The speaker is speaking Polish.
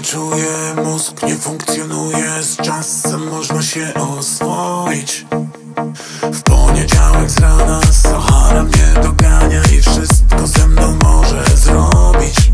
nie czuję, mózg nie funkcjonuje. Z czasem można się oswoić. W poniedziałek z rana Sahara mnie dogania i wszystko ze mną może zrobić.